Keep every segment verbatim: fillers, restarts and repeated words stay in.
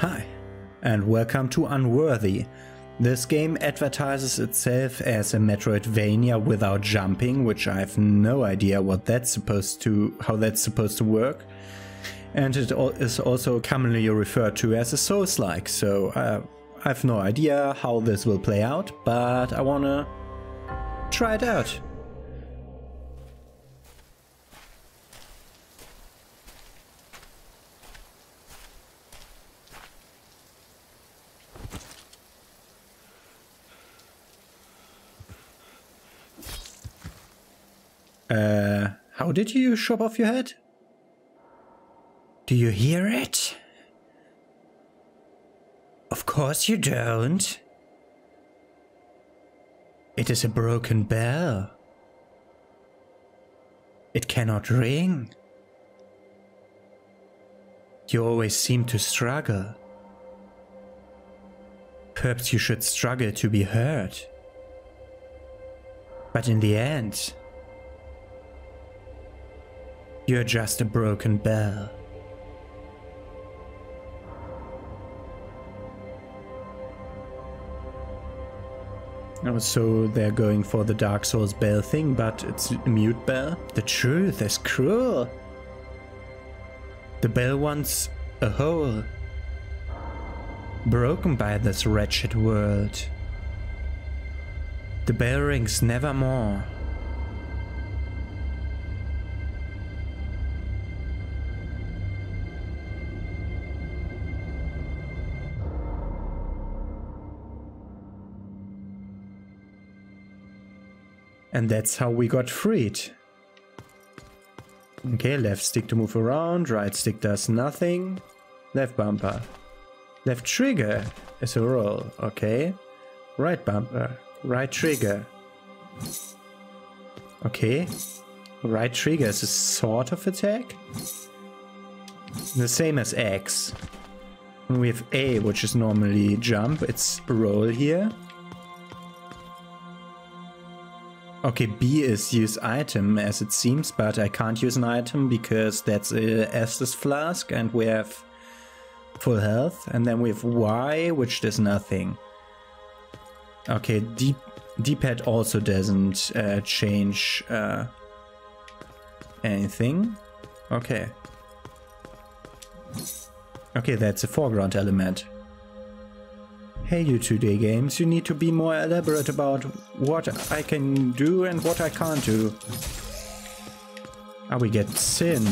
Hi, and welcome to Unworthy. This game advertises itself as a Metroidvania without jumping, which I have no idea what that's supposed to, how that's supposed to work. And it is also commonly referred to as a Souls-like, so uh, I have no idea how this will play out, but I wanna try it out. Uh, how did you chop off your head? Do you hear it? Of course you don't. It is a broken bell. It cannot ring. You always seem to struggle. Perhaps you should struggle to be heard. But in the end, you're just a broken bell. Oh, so they're going for the Dark Souls bell thing, but it's a mute bell? The truth is cruel. The bell wants a hole, broken by this wretched world. The bell rings nevermore. And that's how we got freed. Okay, left stick to move around, right stick does nothing. Left bumper. Left trigger is a roll, okay. Right bumper, right trigger. Okay. Right trigger is a sort of attack. The same as X. We have A, which is normally jump, it's roll here. Okay, B is use item as it seems, but I can't use an item because that's a Estus Flask and we have full health. And then we have Y, which does nothing. Okay, D, D-pad also doesn't uh, change uh, anything. Okay. Okay, that's a foreground element. Hey you two D games, you need to be more elaborate about what I can do and what I can't do. Ah, we get sin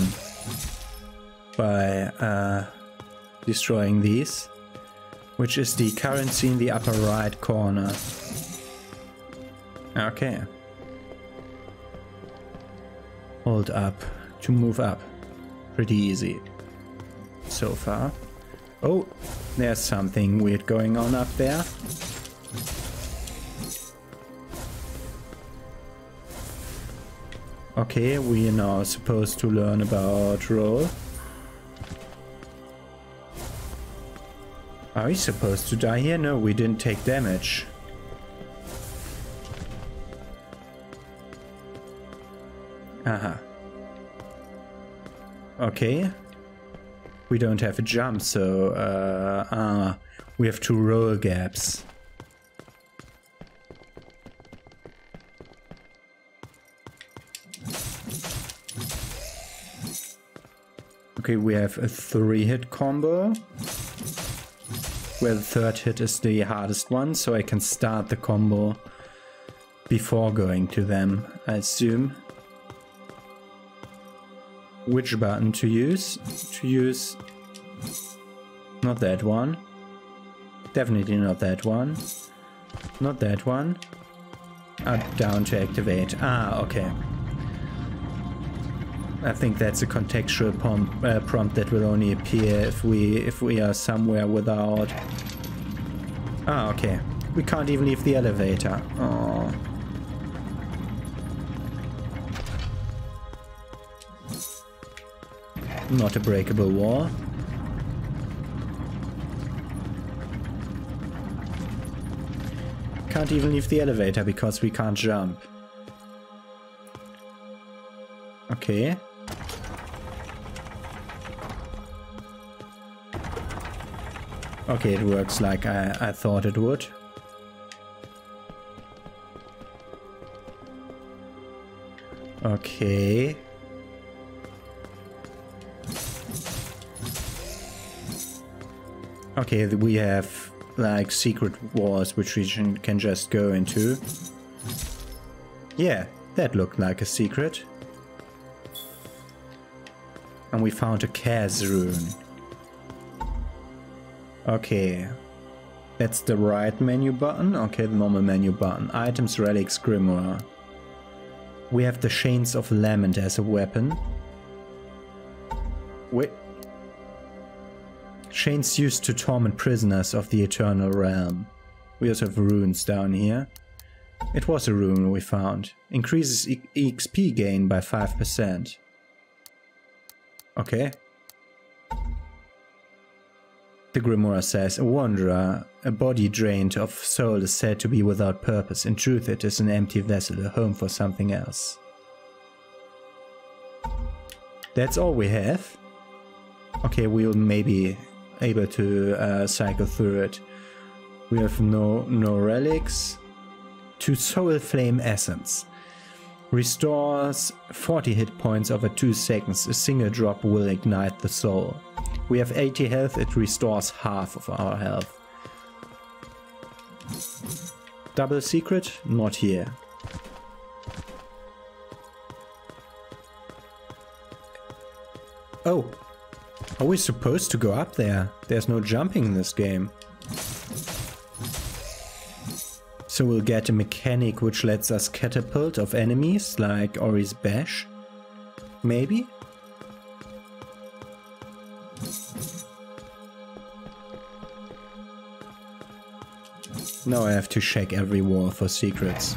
by uh, destroying these, which is the currency in the upper right corner. Okay. Hold up to move up. Pretty easy so far. Oh, there's something weird going on up there. Okay, we are now supposed to learn about roll. Are we supposed to die here? No, we didn't take damage. Aha. Okay. We don't have a jump, so uh, uh, we have two roll gaps. Okay, we have a three-hit combo, where the third hit is the hardest one, so I can start the combo before going to them, I assume. Which button to use? To use... Not that one. Definitely not that one. Not that one. Up, down to activate. Ah, okay. I think that's a contextual pom- uh, prompt that will only appear if we if we are somewhere without... Ah, okay. We can't even leave the elevator. Oh. Not a breakable wall. Can't even leave the elevator because we can't jump. Okay. Okay, it works like I, I thought it would. Okay. Okay, we have like secret walls which we can just go into. Yeah, that looked like a secret. And we found a Kaz rune. Okay. That's the right menu button. Okay, the normal menu button. Items, relics, grimoire. We have the Chains of Lament as a weapon. Wait. Chains used to torment prisoners of the Eternal Realm. We also have runes down here. It was a rune we found. Increases X P gain by five percent. Okay. The Grimoire says, a wanderer, a body drained of soul is said to be without purpose. In truth, it is an empty vessel, a home for something else. That's all we have. Okay, we'll maybe able to uh, cycle through it. We have no, no relics. To Soul Flame Essence. Restores forty hit points over two seconds. A single drop will ignite the soul. We have eighty health, it restores half of our health. Double secret? Not here. Oh! Are we supposed to go up there? There's no jumping in this game. So we'll get a mechanic which lets us catapult off enemies, like Ori's Bash? Maybe? Now I have to check every wall for secrets.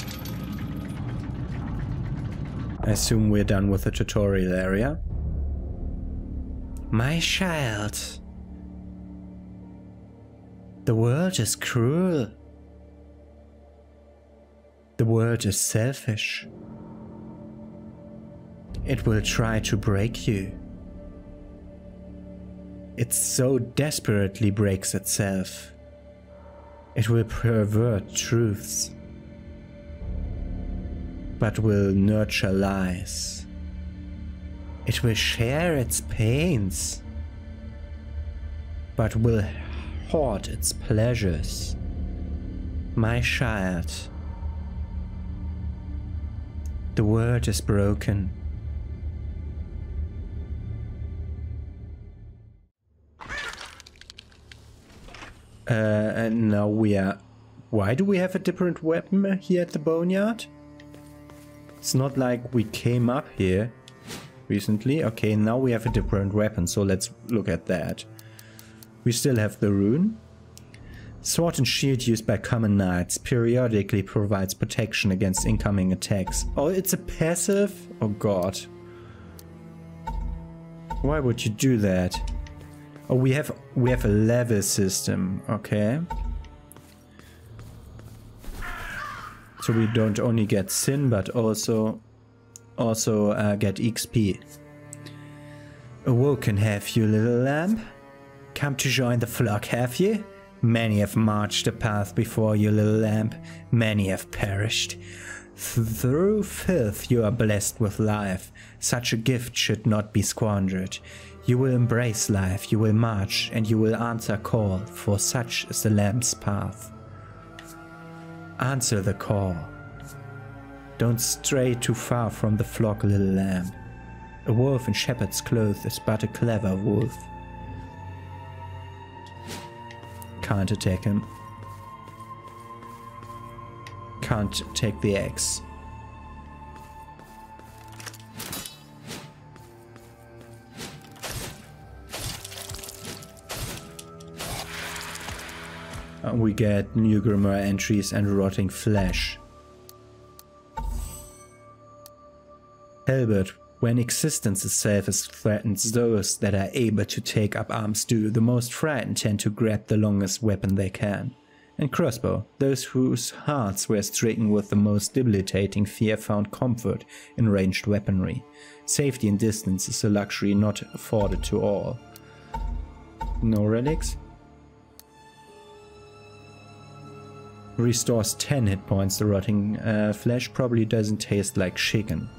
I assume we're done with the tutorial area. My child. The world is cruel. The world is selfish. It will try to break you. It so desperately breaks itself. It will pervert truths, but will nurture lies. It will share its pains, but will hoard its pleasures. My child, the world is broken. Uh, and now we are... Why do we have a different weapon here at the Boneyard? It's not like we came up here recently. Okay, now we have a different weapon, so let's look at that. We still have the rune. Sword and shield used by common knights. Periodically provides protection against incoming attacks. Oh, it's a passive? Oh god. Why would you do that? Oh, we have we have a level system, okay. So we don't only get sin, but also also uh, get X P. Awoken have you, little lamb? Come to join the flock, have you? Many have marched the path before you, little lamb. Many have perished. Through filth you are blessed with life. Such a gift should not be squandered. You will embrace life, you will march, and you will answer call, for such is the lamb's path. Answer the call. Don't stray too far from the flock, little lamb. A wolf in shepherd's clothes is but a clever wolf. Can't attack him. Can't take the axe. We get new grimoire entries and rotting flesh. Halberd. When existence itself is threatened, those that are able to take up arms do. The most frightened tend to grab the longest weapon they can. And crossbow. Those whose hearts were stricken with the most debilitating fear found comfort in ranged weaponry. Safety in distance is a luxury not afforded to all. No relics? Restores ten hit points. The rotting uh, flesh probably doesn't taste like chicken.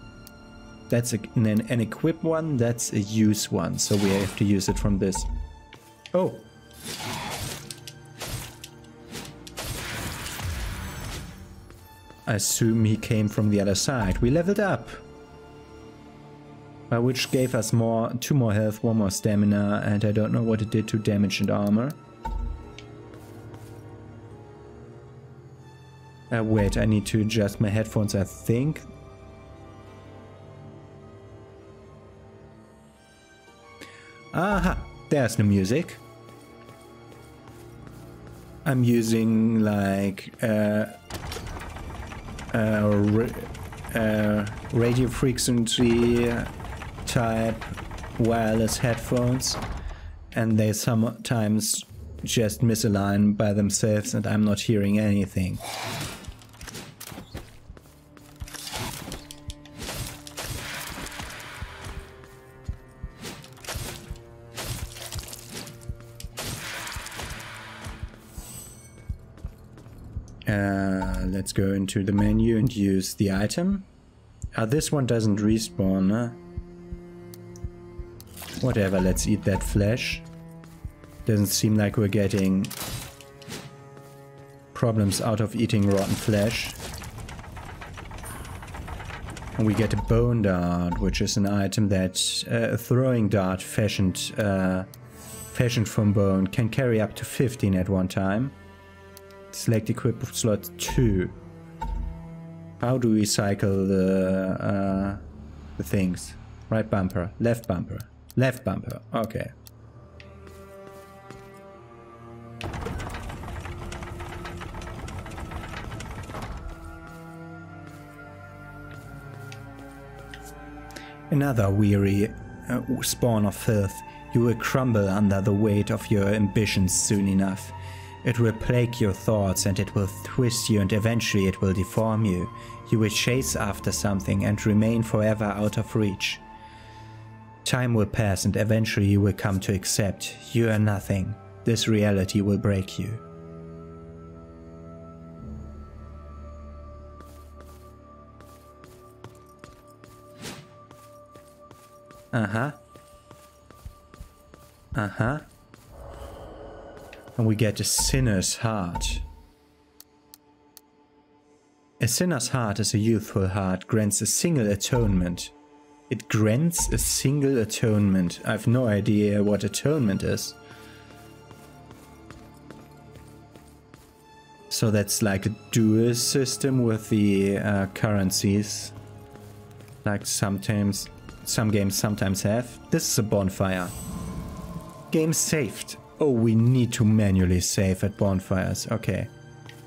That's a, and then an equip one, that's a use one, so we have to use it from this. Oh! I assume he came from the other side. We leveled up! By which gave us more, two more health, one more stamina, and I don't know what it did to damage and armor. Uh, wait, I need to adjust my headphones, I think. Aha! There's no music. I'm using like uh, uh, ra uh, radio frequency type wireless headphones, and they sometimes just misalign by themselves, and I'm not hearing anything. Uh, let's go into the menu and use the item. Ah, uh, this one doesn't respawn, huh? Whatever, let's eat that flesh. Doesn't seem like we're getting problems out of eating rotten flesh. And we get a bone dart, which is an item that uh, a throwing dart fashioned, uh, fashioned from bone can carry up to fifteen at one time. Select equip slot two. How do we cycle the uh, the things? Right bumper, left bumper, left bumper. Okay. Another weary uh, spawn of filth. You will crumble under the weight of your ambitions soon enough. It will plague your thoughts, and it will twist you, and eventually it will deform you. You will chase after something and remain forever out of reach. Time will pass, and eventually you will come to accept you are nothing. This reality will break you. Uh-huh. Uh-huh. And we get a sinner's heart. A sinner's heart is a youthful heart, grants a single atonement. It grants a single atonement. I have no idea what atonement is. So that's like a dual system with the uh, currencies. Like sometimes, some games sometimes have. This is a bonfire. Game saved. Oh, we need to manually save at bonfires. Okay,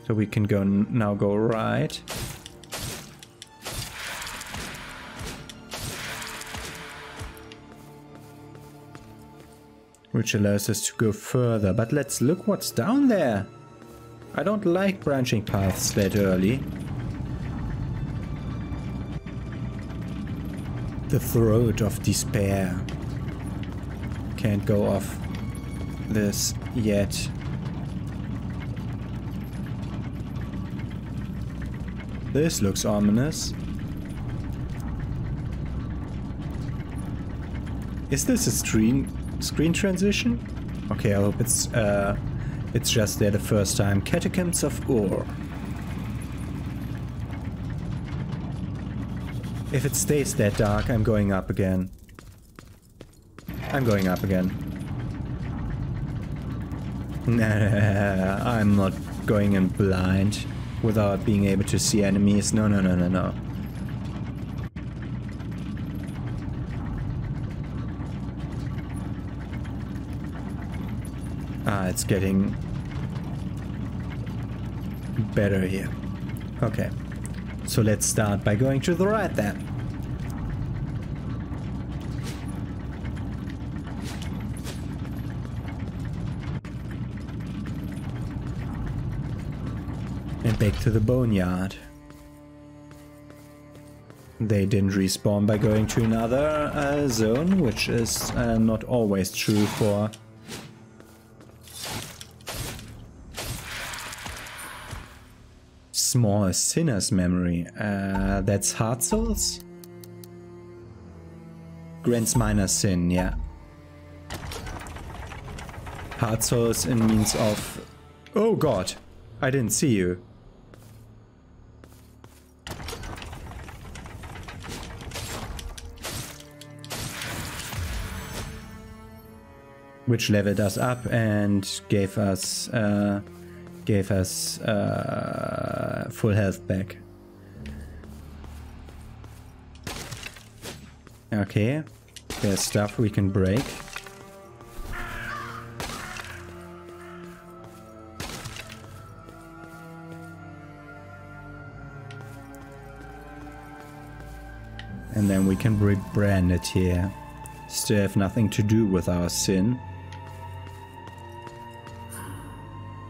so we can go n now go right. Which allows us to go further, but let's look what's down there. I don't like branching paths that early. The throat of despair. Can't go off this yet. This looks ominous. Is this a screen screen transition? Okay, I hope it's uh it's just there the first time. Catacombs of Ur. If it stays that dark, I'm going up again. I'm going up again. Nah, I'm not going in blind without being able to see enemies. No, no, no, no, no. Ah, it's getting better here. Okay. So let's start by going to the right then. Back to the boneyard. They didn't respawn by going to another uh, zone, which is uh, not always true for It's more a sinner's memory. Uh, that's Hard Souls? Grants minor sin, yeah. Hard Souls in means of... Oh god! I didn't see you. Which leveled us up and gave us uh, gave us uh, full health back. Okay, there's stuff we can break. And then we can rebrand it here. Still have nothing to do with our sin.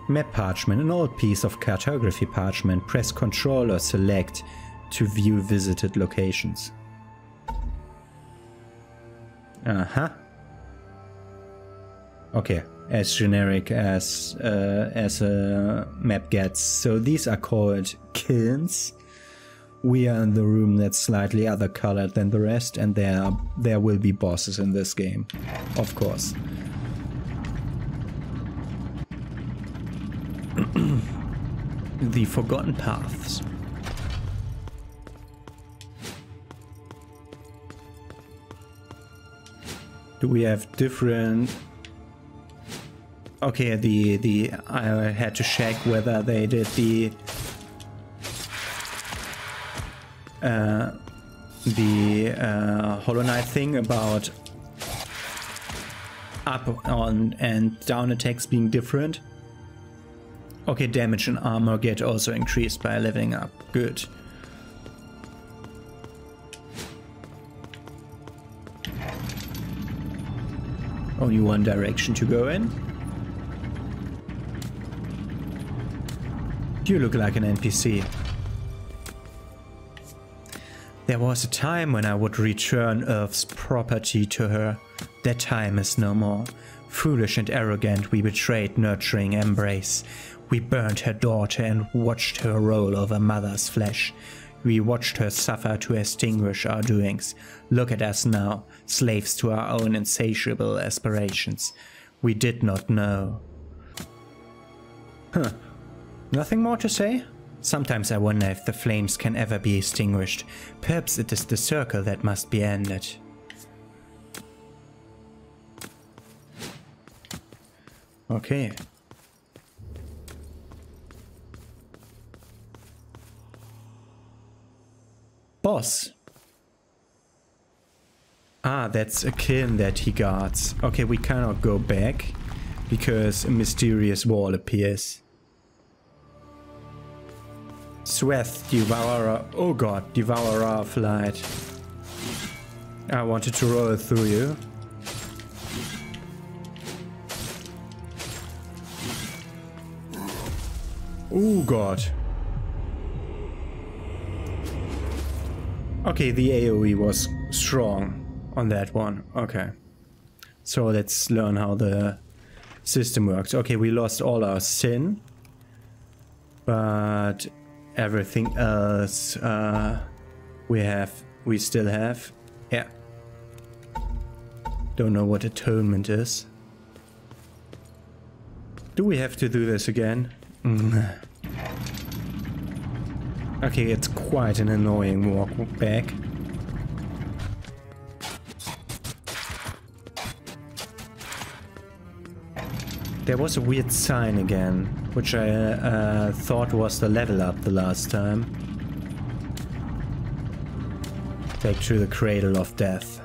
Map parchment, an old piece of cartography parchment. Press Control or Select to view visited locations. Uh-huh. Okay, as generic as uh, as a map gets. So these are called kilns. We are in the room that's slightly other colored than the rest, and there are, there will be bosses in this game, of course. The Forgotten Paths. Do we have different... Okay, the, the... I had to check whether they did the... Uh, the uh, Hollow Knight thing about up on and down attacks being different. Okay, damage and armor get also increased by leveling up. Good. Only one direction to go in. You look like an N P C. There was a time when I would return Earth's property to her. That time is no more. Foolish and arrogant, we betrayed nurturing embrace. We burned her daughter and watched her roll over mother's flesh. We watched her suffer to extinguish our doings. Look at us now, slaves to our own insatiable aspirations. We did not know. Huh. Nothing more to say? Sometimes I wonder if the flames can ever be extinguished. Perhaps it is the circle that must be ended. Okay. Boss. Ah, that's a kiln that he guards. Okay, we cannot go back because a mysterious wall appears. Sueht, devourer. Oh god, devourer of light. I wanted to roll through you. Oh god. Okay, the A O E was strong on that one. Okay. So let's learn how the system works. Okay, we lost all our sin. But everything else uh, we have, we still have. Yeah. Don't know what atonement is. Do we have to do this again? Mm. Okay, it's quite an annoying walk back. There was a weird sign again, which I uh, thought was the level up the last time. Back to the cradle of death.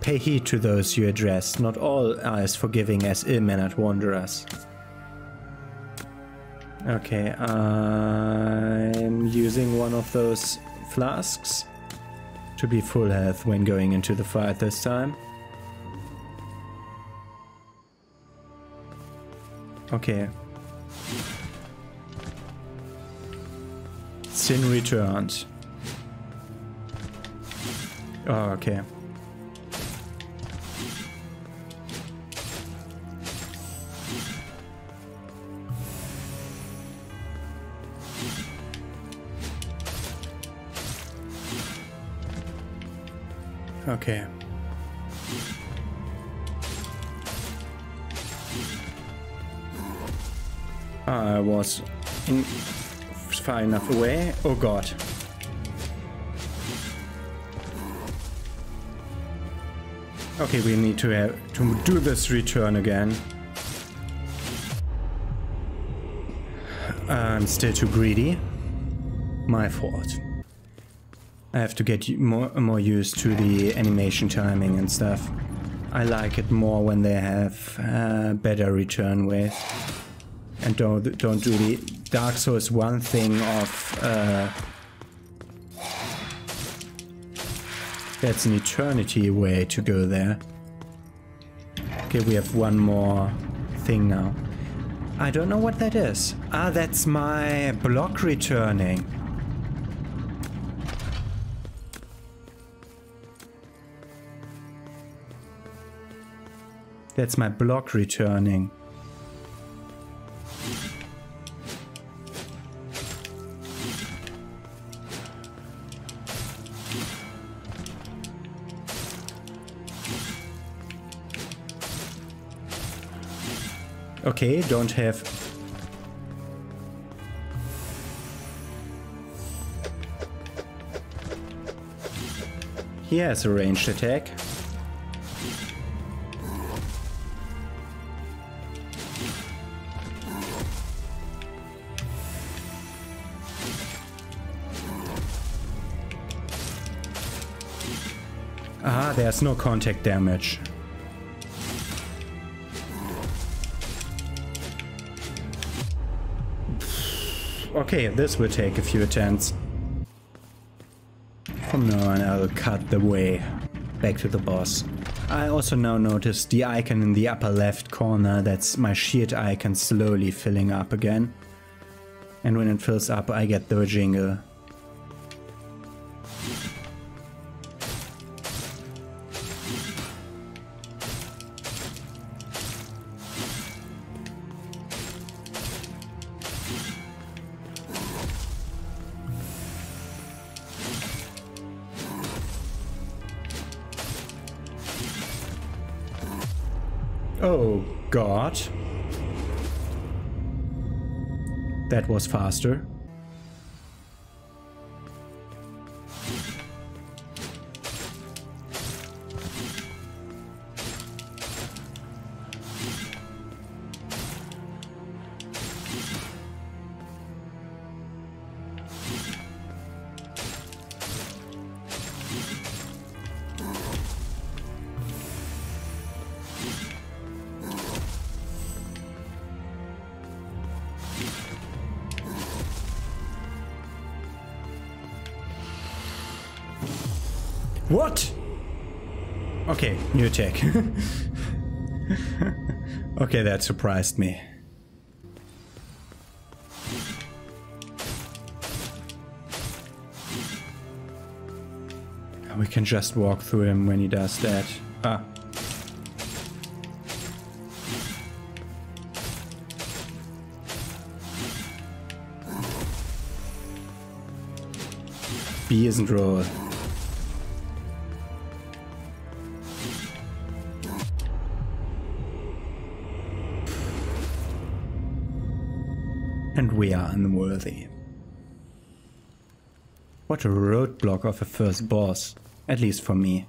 Pay heed to those you address. Not all are as forgiving as ill-mannered wanderers. Okay, I'm using one of those flasks to be full health when going into the fight this time. Okay. Sin returned. Oh, okay. Okay. I was in far enough away. Oh god. Okay, we need to uh, to do this return again. I'm still too greedy. My fault. I have to get more more used to the animation timing and stuff. I like it more when they have uh, better return ways. And don't don't do the Dark Souls one thing of uh, that's an eternity way to go there. Okay, we have one more thing now. I don't know what that is. Ah, that's my block returning. That's my block returning. Okay, don't have... He has a ranged attack. Ah, there's no contact damage. Okay, this will take a few attempts. From now on, I'll cut the way back to the boss. I also now noticed the icon in the upper left corner, that's my shield icon slowly filling up again. And when it fills up, I get the jingle. Oh god. That was faster. What? Okay, new attack. Okay, that surprised me. We can just walk through him when he does that. Ah. B isn't roll. And we are unworthy. What a roadblock of a first boss, at least for me.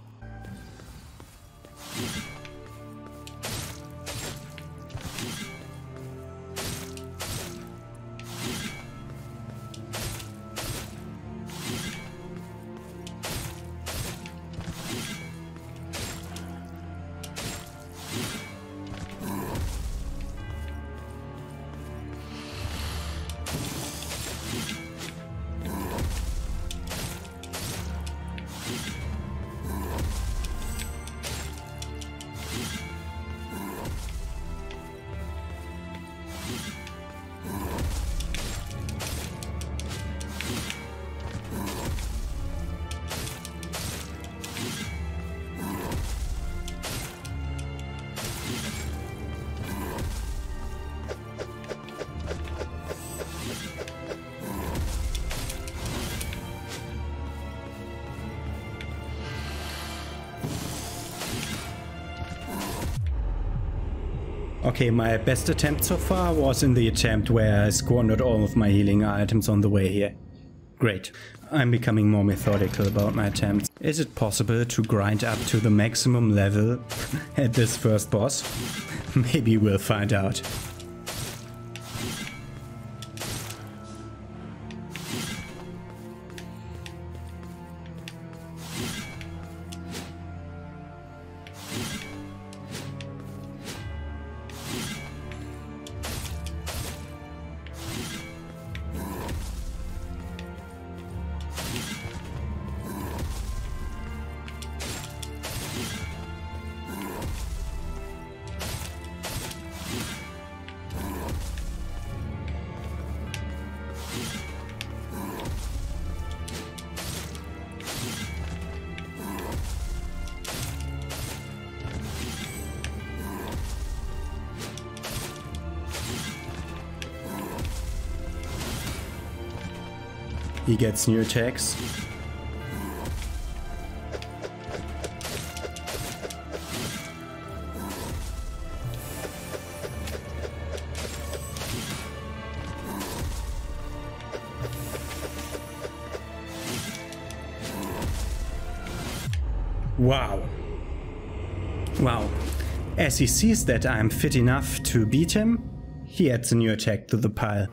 Okay, my best attempt so far was in the attempt where I squandered all of my healing items on the way here. Great. I'm becoming more methodical about my attempts. Is it possible to grind up to the maximum level at this first boss? Maybe we'll find out. He gets new attacks. Wow. Wow. As he sees that I'm fit enough to beat him, he adds a new attack to the pile.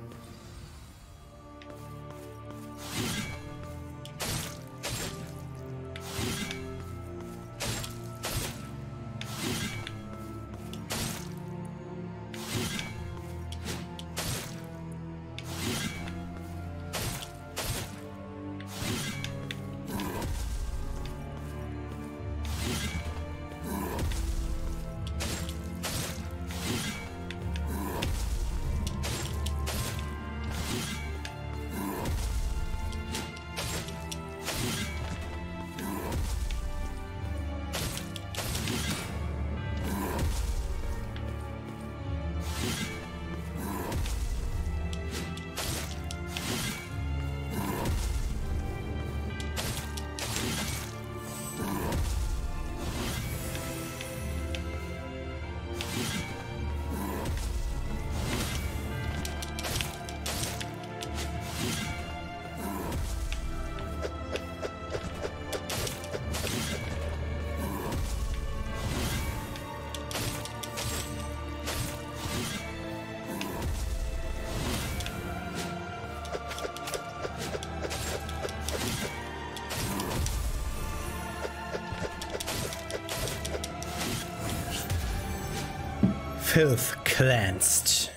Filth cleansed.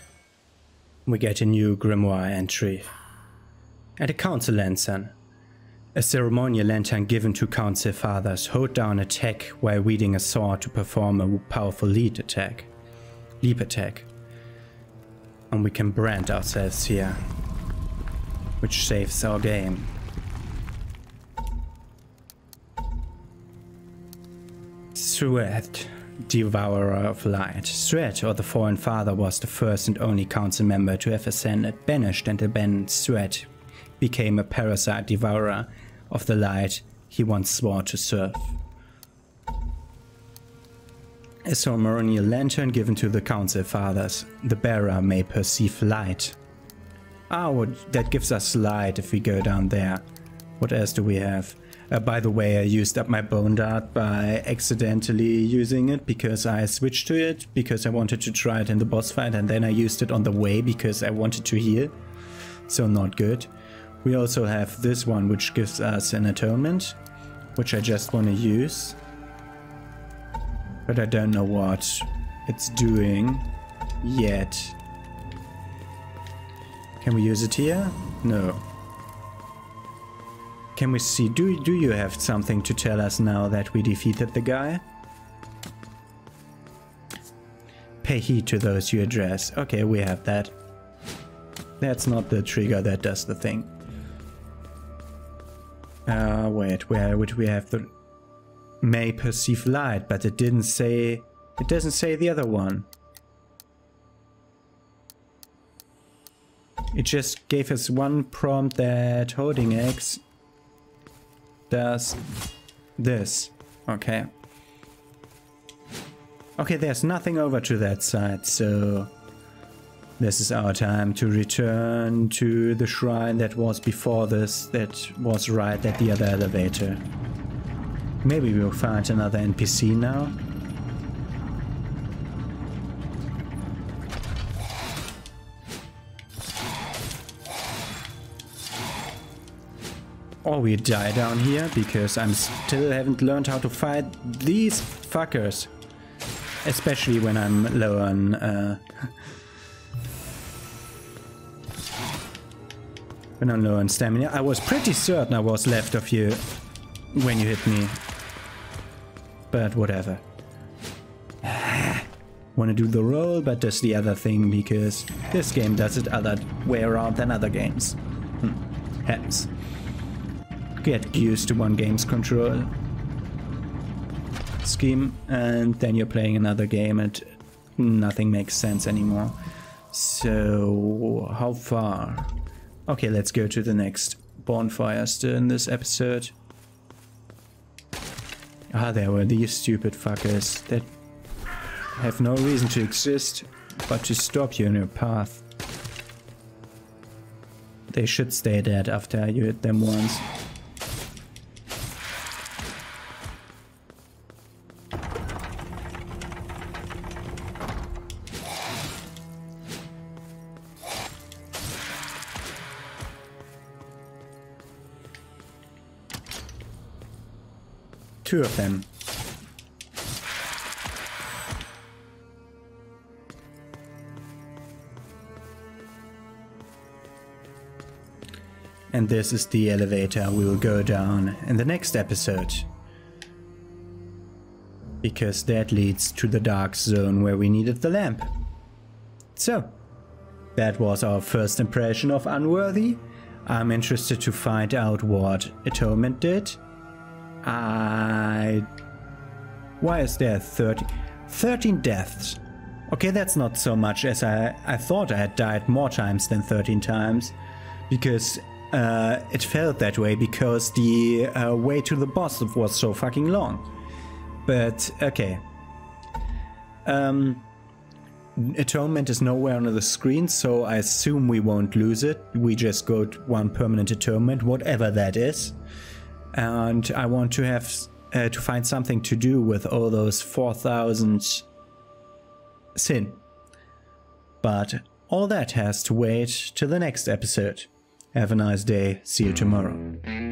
We get a new grimoire entry. And a Council Lantern. A ceremonial lantern given to Council Fathers. Hold down attack while wielding a sword to perform a powerful leap attack. Leap attack. And we can brand ourselves here. Which saves our game. Sueht. Devourer of Light. Sueht, or the Fallen Father, was the first and only council member to have ascended, banished, and abandoned. Sueht became a parasite devourer of the light he once swore to serve. A ceremonial lantern given to the Council Fathers. The bearer may perceive light. Oh, that gives us light if we go down there. What else do we have? Uh, by the way, I used up my bone dart by accidentally using it because I switched to it because I wanted to try it in the boss fight, and then I used it on the way because I wanted to heal. So not good. We also have this one which gives us an atonement, which I just want to use. But I don't know what it's doing yet. Can we use it here? No. Can we see? Do, do you have something to tell us now that we defeated the guy? Pay heed to those you address. Okay, we have that. That's not the trigger that does the thing. Uh, wait, where would we have the... May perceive light, but it didn't say... It doesn't say the other one. It just gave us one prompt that holding X... does this. Okay. Okay, there's nothing over to that side, so this is our time to return to the shrine that was before this, that was right at the other elevator. Maybe we'll find another N P C now. Or we die down here, because I still haven't learned how to fight these fuckers. Especially when I'm low on... Uh, when I'm low on stamina. I was pretty certain I was left of you when you hit me. But whatever. Wanna do the roll, but does the other thing, because this game does it other way around than other games. Hmm. Hence. Get used to one game's control scheme, and then you're playing another game and nothing makes sense anymore. So, how far? Okay, let's go to the next bonfire still in this episode. Ah, there were these stupid fuckers that have no reason to exist but to stop you on your path. They should stay dead after you hit them once. Two of them. And this is the elevator we will go down in the next episode. Because that leads to the dark zone where we needed the lamp. So, that was our first impression of Unworthy. I'm interested to find out what Atonement did. I... Why is there thirteen deaths? Okay, that's not so much as I, I thought I had died more times than thirteen times. Because uh, it felt that way because the uh, way to the boss was so fucking long. But, okay. Um, Atonement is nowhere on the screen, so I assume we won't lose it. We just go to one permanent Atonement, whatever that is. And I want to have uh, to find something to do with all those four thousand sin. But all that has to wait till the next episode. Have a nice day. See you tomorrow.